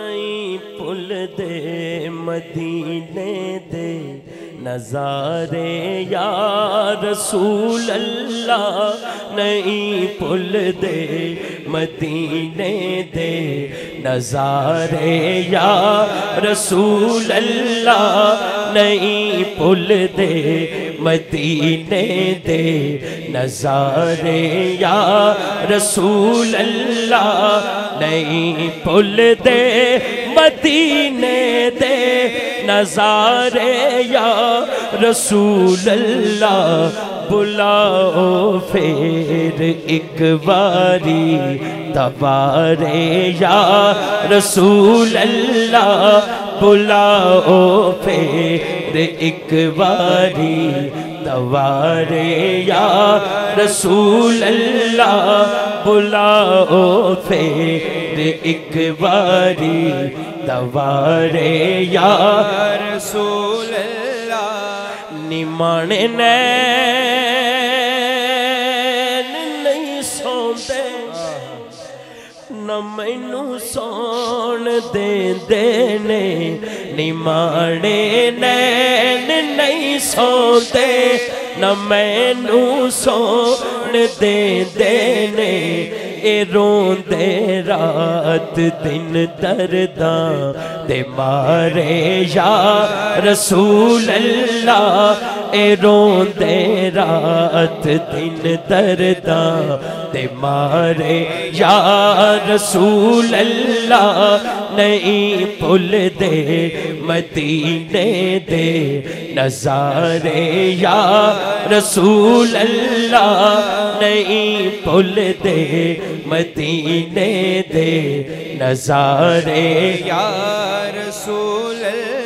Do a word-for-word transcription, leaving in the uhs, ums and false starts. नई पुल दे मदीने दे नज़ारे या रसूल अल्लाह, नई पुल दे मदीने दे नज़ारे या रसूल अल्लाह, नई पुल दे मदीने दे नज़ारे या रसूल अल्लाह, नई पुल दे मदीने दे नज़ारे या रसूल अल्लाह। बुलाओ फेर एक बारी तबारे या रसूल अल्लाह, बुलाओ फेर एक बारी तबारे या रसूल अल्लाह, बुलाओ फेर एक बारी तबारे या रसूल अल्लाह। निमाने ने मैनू सोन दे देने, निमाने नैन नहीं सोते, न मैनू सोन दे देने। ए रोंदे रात दिन दर्दा दे मारे या रसूल अल्लाह, ए रोंदे रात दिन दर्दा दे मारे या रसूल अल्लाह, नहीं पुल दे मदीने दे नज़ारे या रसूल अल्लाह, नहीं पुल दे मदीने दे नज़ारे या रसूल अल्लाह।